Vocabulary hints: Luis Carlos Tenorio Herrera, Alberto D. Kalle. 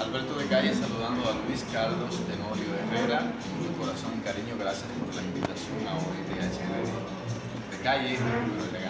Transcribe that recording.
Alberto D. Kalle saludando a Luis Carlos Tenorio Herrera. De corazón, cariño, gracias por la invitación a hoy de Calle.